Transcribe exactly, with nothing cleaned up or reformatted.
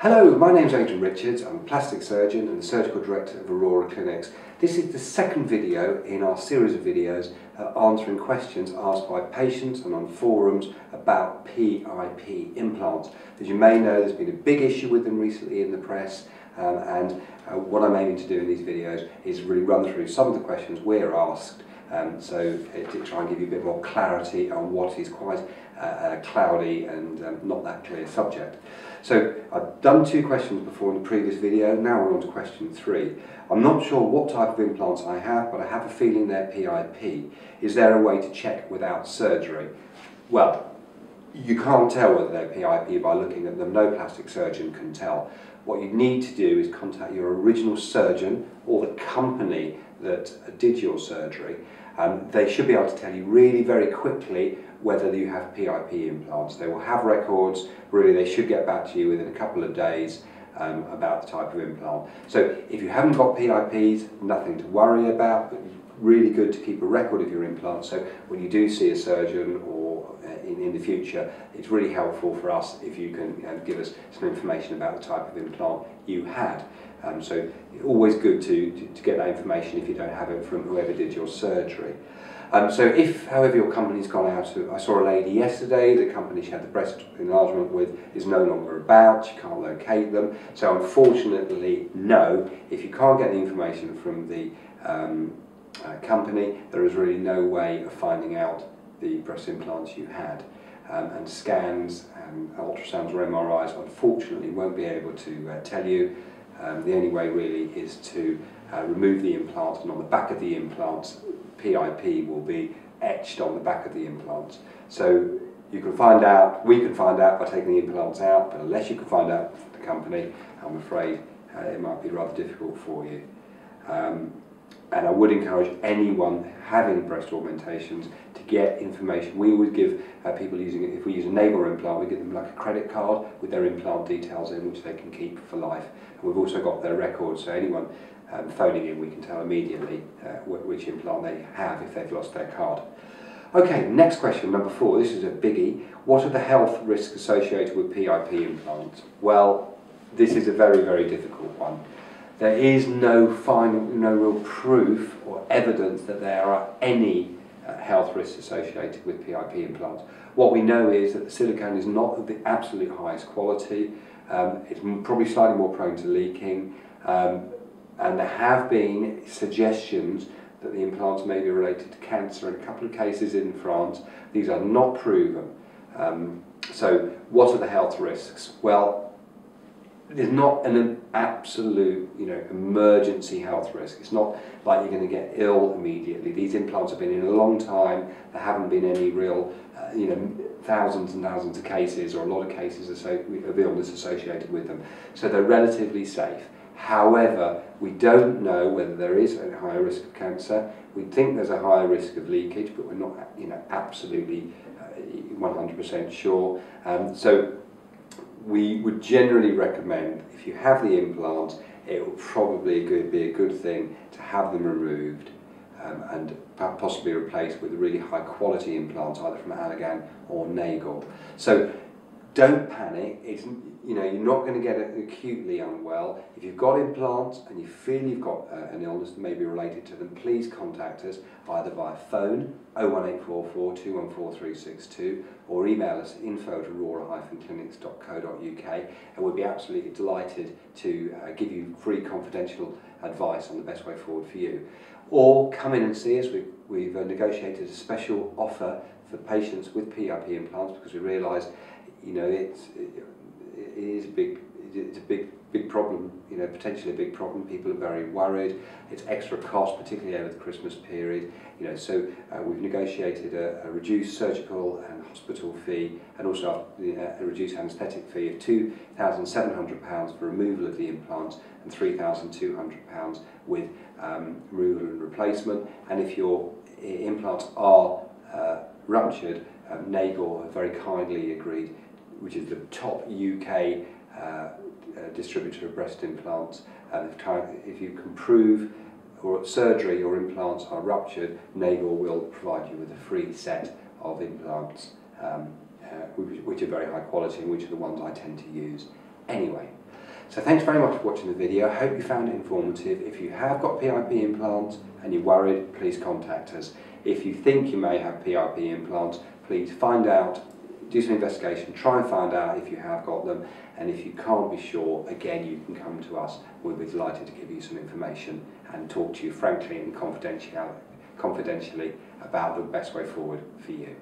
Hello, my name's Adrian Richards. I'm a plastic surgeon and the surgical director of Aurora Clinics. This is the second video in our series of videos uh, answering questions asked by patients and on forums about P I P implants. As you may know, there's been a big issue with them recently in the press, um, and uh, what I'm aiming to do in these videos is really run through some of the questions we're asked, um, so uh, to try and give you a bit more clarity on what is quite a uh, cloudy and um, not that clear subject. So I've done two questions before in the previous video, now we're on to question three. I'm not sure what type of implants I have, but I have a feeling they're P I P. Is there a way to check without surgery? Well, you can't tell whether they're P I P by looking at them. No plastic surgeon can tell. What you need to do is contact your original surgeon or the company that did your surgery. Um, they should be able to tell you really very quickly whether you have P I P implants. They will have records, really they should get back to you within a couple of days um, about the type of implant. So if you haven't got P I Ps, nothing to worry about, but really good to keep a record of your implants, so when you do see a surgeon or in, in the future, it's really helpful for us if you can um, give us some information about the type of implant you had. Um, so always good to, to, to get that information if you don't have it from whoever did your surgery. Um, so if, however, your company's gone out, to, I saw a lady yesterday, the company she had the breast enlargement with is no longer about, she can't locate them. So unfortunately, no, if you can't get the information from the um, uh, company, there is really no way of finding out the breast implants you had. Um, and scans and ultrasounds or M R Is, unfortunately, won't be able to uh, tell you. Um, the only way really is to uh, remove the implants, and on the back of the implants, P I P will be etched on the back of the implants. So you can find out, we can find out by taking the implants out, but unless you can find out the company, I'm afraid uh, it might be rather difficult for you. Um, and I would encourage anyone having breast augmentations to get information. We would give uh, people using it, if we use a NAGOR implant, we give them like a credit card with their implant details in, which they can keep for life. And we've also got their records, so anyone Um, phoning in, we can tell immediately uh, which implant they have if they've lost their card. Okay, next question, number four, this is a biggie. What are the health risks associated with P I P implants? Well, this is a very, very difficult one. There is no final, no real proof or evidence that there are any uh, health risks associated with P I P implants. What we know is that the silicone is not of the absolute highest quality, um, it's probably slightly more prone to leaking, um, and there have been suggestions that the implants may be related to cancer in a couple of cases in France. These are not proven. Um, so what are the health risks? Well, there's not an absolute, you know, emergency health risk. It's not like you're going to get ill immediately. These implants have been in a long time. There haven't been any real, uh, you know, thousands and thousands of cases or a lot of cases of illness associated with them. So they're relatively safe. However, we don't know whether there is a higher risk of cancer. We think there's a higher risk of leakage, but we're not, you know, absolutely one hundred percent sure. Um, so we would generally recommend, if you have the implants, it will probably be a good thing to have them removed um, and possibly replaced with really high quality implants, either from Allergan or Nagel. So don't panic. It's, you know, you're not going to get acutely unwell. If you've got implants and you feel you've got uh, an illness that may be related to them, please contact us either via phone oh one eight four four, two one four, three six two or email us info at aurora clinics dot co dot U K, and we'd be absolutely delighted to uh, give you free confidential advice on the best way forward for you. Or come in and see us. We've, we've uh, negotiated a special offer for patients with P I P implants because we realise, you know, it's, it, it is a big, it's a big, big problem, you know, potentially a big problem. People are very worried. It's extra cost, particularly over the Christmas period, you know, so uh, we've negotiated a, a reduced surgical and hospital fee, and also a, a reduced anaesthetic fee of two thousand seven hundred pounds for removal of the implants and three thousand two hundred pounds with um, removal and replacement. And if your implants are uh, ruptured, Um, Nagor have very kindly agreed, which is the top U K uh, uh, distributor of breast implants. And if, if you can prove or surgery your implants are ruptured, Nagor will provide you with a free set of implants, um, uh, which, which are very high quality and which are the ones I tend to use anyway. So thanks very much for watching the video. I hope you found it informative. If you have got P I P implants and you're worried, please contact us. If you think you may have P I P implants, please find out, do some investigation, try and find out if you have got them, and if you can't be sure, again, you can come to us. We'll be delighted to give you some information and talk to you frankly and confidentially about the best way forward for you.